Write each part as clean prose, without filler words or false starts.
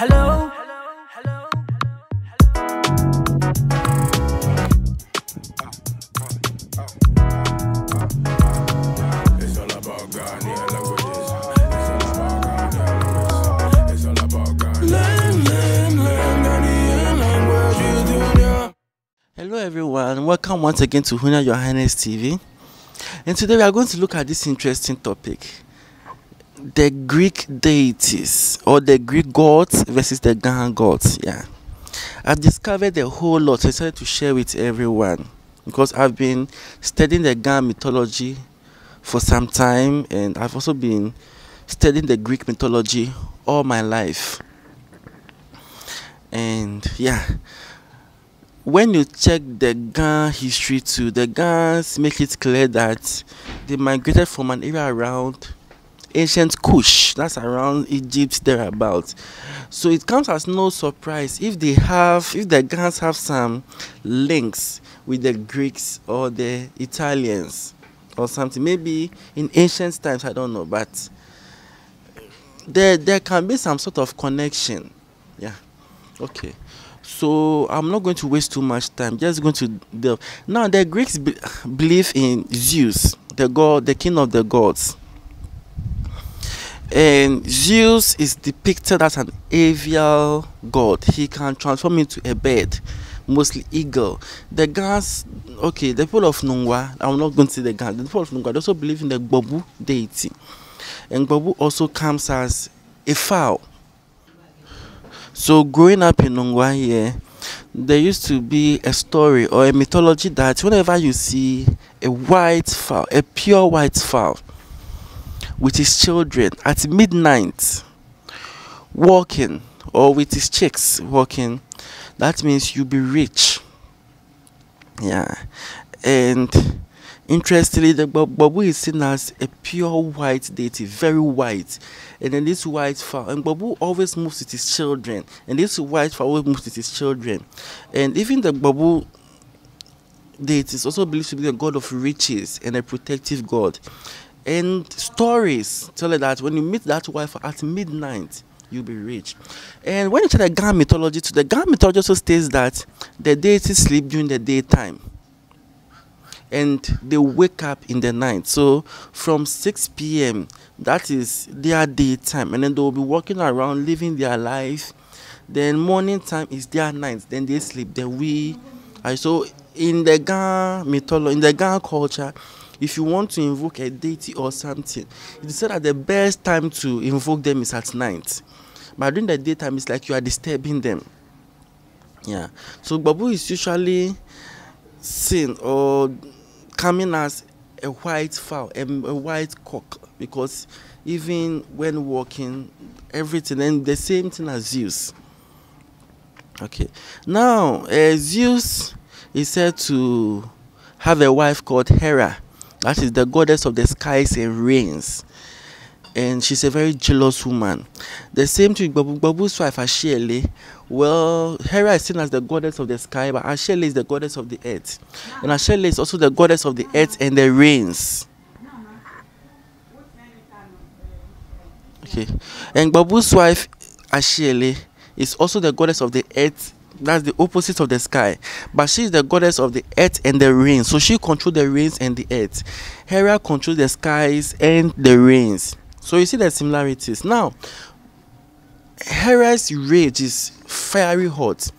Hello? Hello everyone, welcome once again to Huniah-Yourhighness TV, and today we are going to look at this interesting topic: the Greek deities or the Greek gods versus the Ghanaian gods. Yeah, I've discovered a whole lot, so I decided to share with everyone because I've been studying the Ghanaian mythology for some time, and I've also been studying the Greek mythology all my life. And yeah, when you check the Ghan history too, the Ghans make it clear that they migrated from an area around Ancient Kush, that's around Egypt thereabouts. So it comes as no surprise if the Ghans have some links with the Greeks or the Italians or something. Maybe in ancient times, I don't know, but there can be some sort of connection. Yeah. Okay. So I'm not going to waste too much time. Just going to delve. Now the Greeks believe in Zeus, the god, the king of the gods. And Zeus is depicted as an avial god. He can transform into a bird, mostly eagle. The Ghans, okay, the people of Nungwa, I'm not going to say the Ghans. The people of Nungwa also believe in the Babu deity, and Babu also comes as a fowl. So growing up in Nungwa here, there used to be a story or a mythology that whenever you see a white fowl, a pure white fowl, with his children at midnight walking, or with his chicks walking, that means you'll be rich. Yeah. And interestingly, the Babu is seen as a pure white deity, very white. And then this white fowl, and Babu always moves with his children. And this white fowl always moves with his children. And even the Babu deity is also believed to be the god of riches and a protective god. And stories tell you that when you meet that wife at midnight, you'll be rich. And when you check the Ghan mythology, the Ghan mythology also states that the deities sleep during the daytime, and they wake up in the night. So from 6 p.m., that is their daytime, and then they'll be walking around, living their life. Then morning time is their night. Then they sleep. Then so in the Ghan mythology, in the Ghan culture, if you want to invoke a deity or something, it is said that the best time to invoke them is at night. But during the daytime, it's like you are disturbing them. Yeah. So Babu is usually seen or coming as a white fowl, a white cock, because even when walking, everything, and the same thing as Zeus. Okay. Now, Zeus is said to have a wife called Hera. That is the goddess of the skies and rains, and she's a very jealous woman. The same thing with Babu's wife Ashele. Well, Hera is seen as the goddess of the sky, but Ashele is the goddess of the earth, and Ashele is also the goddess of the earth and the rains. Okay, and Babu's wife Ashele is also the goddess of the earth. That's the opposite of the sky, but she's the goddess of the earth and the rain. So she controls the rains and the earth. Hera controls the skies and the rains. So you see the similarities. Now, Hera's rage is fiery hot.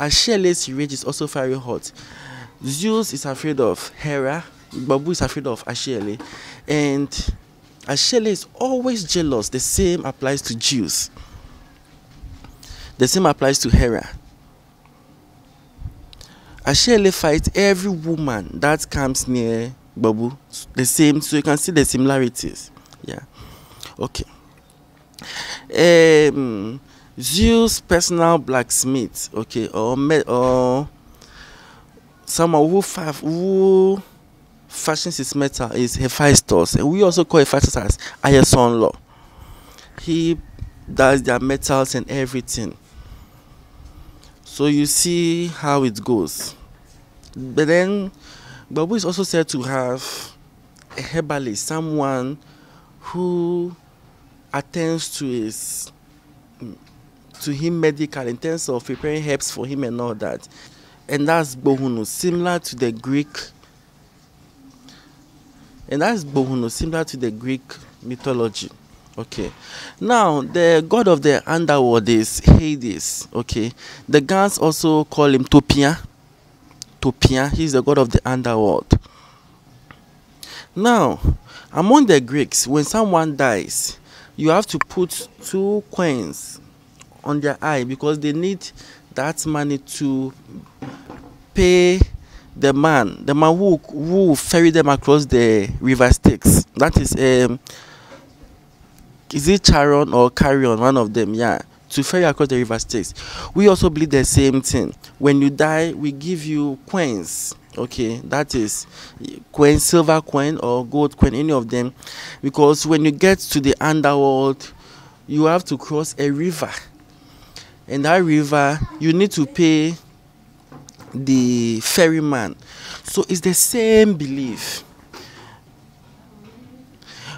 Ashele's rage is also fiery hot. Zeus is afraid of Hera. Babu is afraid of Ashele, and Ashele is always jealous. The same applies to Zeus. The same applies to Hera. Ashele fights every woman that comes near Babu. The same, so you can see the similarities. Yeah. Okay. Zeus' personal blacksmith, okay, or someone who fashions his metal is Hephaestus, and we also call Hephaestus as Ayeson Law. He does their metals and everything. So you see how it goes. But then Babu is also said to have a herbalist, someone who attends to his to him medical in terms of preparing herbs for him and all that. And that's Bohunu, similar to the Greek. And that's Bohunu, similar to the Greek mythology. Okay. Now, the god of the underworld is Hades. Okay. The gods also call him Topia. Topia, he's the god of the underworld. Now, among the Greeks, when someone dies, you have to put 2 coins on their eye because they need that money to pay the man who ferried them across the River Styx. That is it Charon or Charon, one of them, yeah, to ferry across the River Styx. We also believe the same thing. When you die, we give you coins, okay, that is coin, silver coin or gold coin, any of them, because when you get to the underworld, you have to cross a river. And that river, you need to pay the ferryman. So it's the same belief.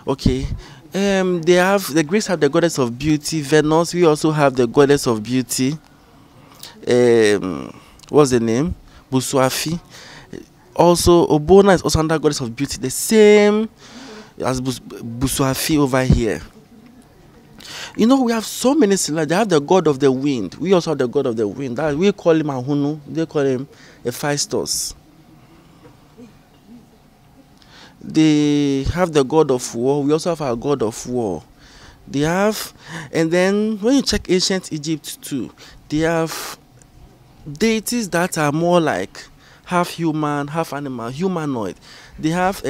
Okay. The Greeks have the goddess of beauty, Venus. We also have the goddess of beauty. What's the name? Buswafi. Also, Obona is also under goddess of beauty. The same as Buswafi over here. You know, we have so many similar. They have the god of the wind. We also have the god of the wind. That we call him Ahunu. They call him Hephaestus. They have the god of war. We also have our god of war. They have, and then when you check ancient Egypt too, they have deities that are more like half human, half animal, humanoid. They have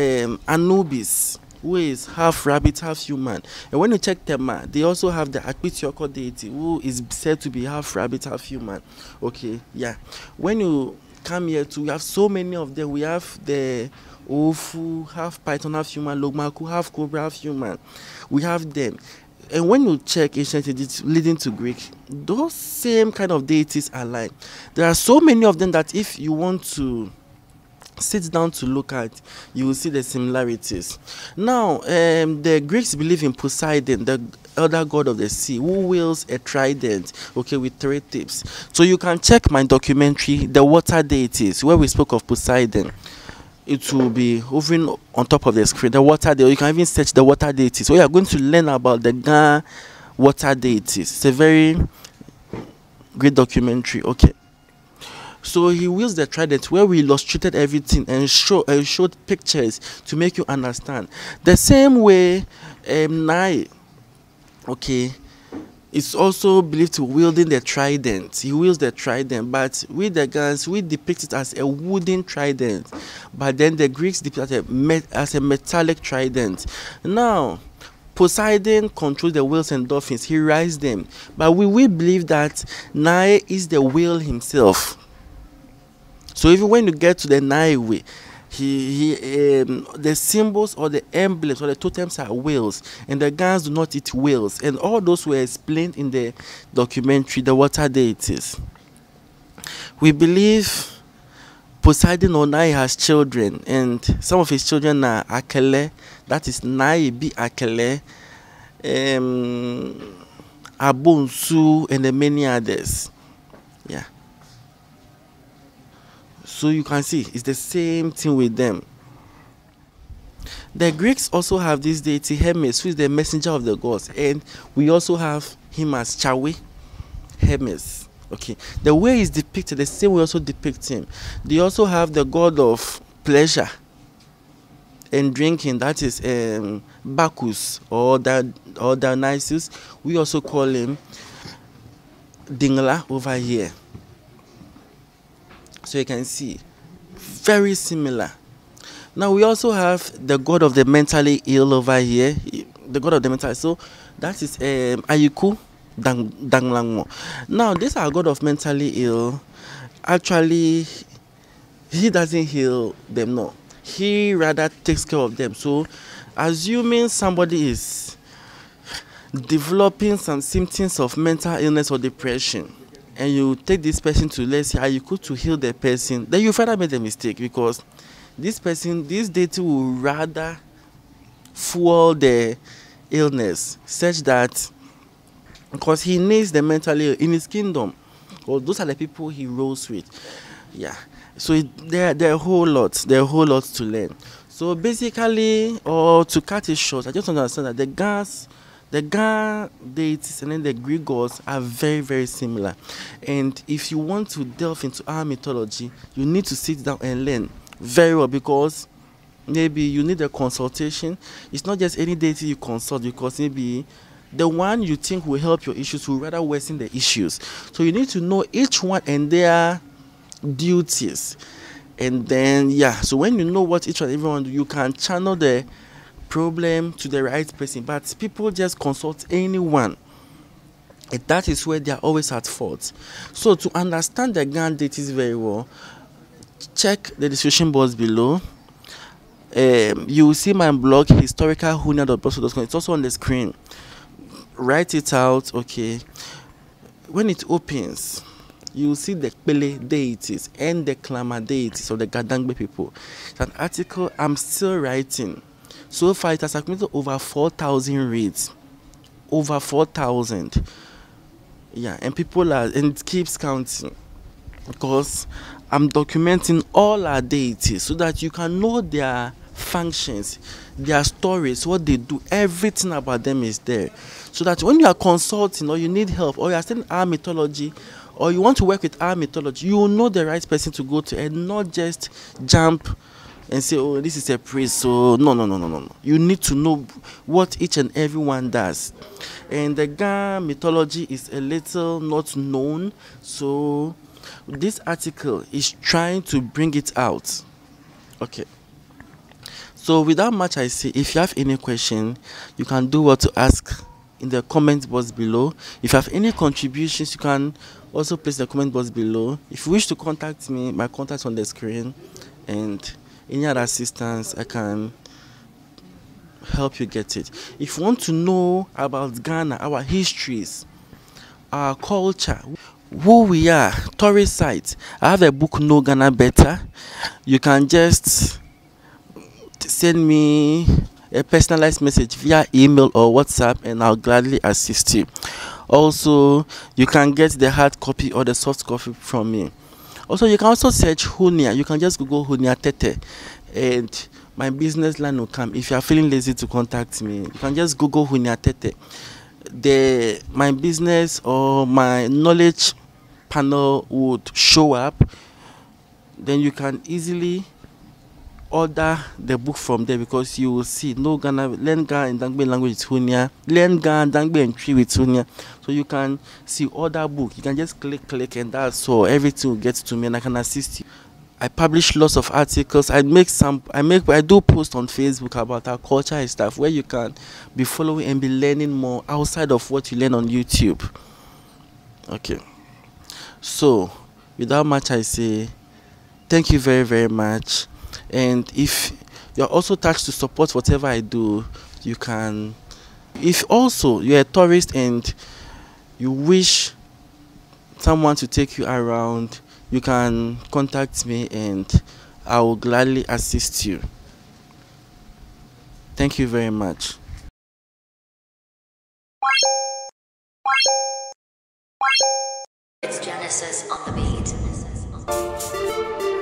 Anubis, who is half rabbit, half human. And when you check Tema, they also have the aquitioca deity, who is said to be half rabbit, half human. Okay, yeah. When you come here too, we have so many of them. We have the Ofu, half python, half human, logmaku, half cobra, half human. We have them. And when you check ancient Egypt leading to Greek, those same kind of deities are like. There are so many of them that if you want to sit down to look at, you will see the similarities. Now, the Greeks believe in Poseidon, the other god of the sea, who wields a trident, okay, with 3 tips. So you can check my documentary, The Water Deities, where we spoke of Poseidon. It will be hovering on top of the screen, the water deity. You can even search the water deities. So you are going to learn about the Ghana water deities. It's a very great documentary, okay. So he wields the trident, where we illustrated everything and showed pictures to make you understand. The same way Nai, okay, is also believed to wielding the trident. He wields the trident, but with the guns, we depict it as a wooden trident. But then the Greeks depict it as a metallic trident. Now, Poseidon controls the whales and dolphins. He rides them. But we believe that Nai is the whale himself. So even when you get to the Naibi, the symbols or the emblems or the totems are whales, and the gods do not eat whales. And all those were explained in the documentary, The Water Deities. We believe Poseidon or Nai has children, and some of his children are Akele, that is Naibi Akele, Abunsu, and many others. Yeah. So you can see, it's the same thing with them. The Greeks also have this deity Hermes, who is the messenger of the gods. And we also have him as Chawe, Hermes. Okay. The way he's depicted, the same way also depict him. They also have the god of pleasure and drinking, that is Bacchus or Dionysus. We also call him Dingla over here. So you can see, very similar. Now we also have the god of the mentally ill over here, the god of the mentally ill. So that is Ayiku, Danglangmo. Now this our god of mentally ill. Actually, he doesn't heal them, no. He rather takes care of them. So assuming somebody is developing some symptoms of mental illness or depression, and you take this person to, let's say, Ayiku to heal the person, then you further made a mistake, because this person, this deity will rather fuel the illness, such that because he needs them mentally in his kingdom. Well, those are the people he rolls with. Yeah. So there are a whole lot. There are a whole lot to learn. So basically, or to cut it short, I just understand that the Ga deities and then the Greek gods are very, very similar. And if you want to delve into our mythology, you need to sit down and learn very well, because maybe you need a consultation. It's not just any deity you consult, because maybe the one you think will help your issues will rather worsen the issues. So you need to know each one and their duties. And then, yeah, so when you know what each and everyone do, you can channel the problem to the right person. But people just consult anyone, and that is where they are always at fault. So to understand the Ga deities very well, check the description box below. You will see my blog, historicalhuniah.blogspot.com. It's also on the screen. Write it out, okay. When it opens, you will see the Pele deities and the Klama deities of the Gadangbe people. It's an article I'm still writing. So far, it has accumulated over 4,000 reads. Over 4,000. Yeah, and people are, and it keeps counting. Because I'm documenting all our deities so that you can know their functions, their stories, what they do. Everything about them is there. So that when you are consulting, or you need help, or you are studying our mythology, or you want to work with our mythology, you will know the right person to go to, and not just jump and say, oh, this is a priest. So no. You need to know what each and everyone does. And the Ga mythology is a little not known. So this article is trying to bring it out. Okay. So without much I say, if you have any question, you can do what to ask in the comment box below. If you have any contributions, you can also place the comment box below. If you wish to contact me, my contact's on the screen, and any other assistance, I can help you get it. If you want to know about Ghana, our histories, our culture, who we are, tourist sites, I have a book, Know Ghana Better. You can just send me a personalized message via email or WhatsApp, and I'll gladly assist you. Also, you can get the hard copy or the soft copy from me. Also, you can also search Huniah. You can just Google Huniah Tetteh, and my business line will come. If you are feeling lazy to contact me, you can just Google Huniah Tetteh. My business or my knowledge panel would show up. Then you can easily order the book from there, because you will see No Ghana, learn Ga and Dangbe language with Huniah, learn Ga and Dangbe and tree with Huniah. So you can see order book. You can just click, and that's all. Everything will get to me, and I can assist you. I publish lots of articles. I do post on Facebook about our culture and stuff, where you can be following and be learning more outside of what you learn on YouTube. Okay. So, without much I say, thank you very, very much. And if you're also touched to support whatever I do, you can. If also you're a tourist and you wish someone to take you around, you can contact me, and I will gladly assist you. Thank you very much. It's Genesis on the beat.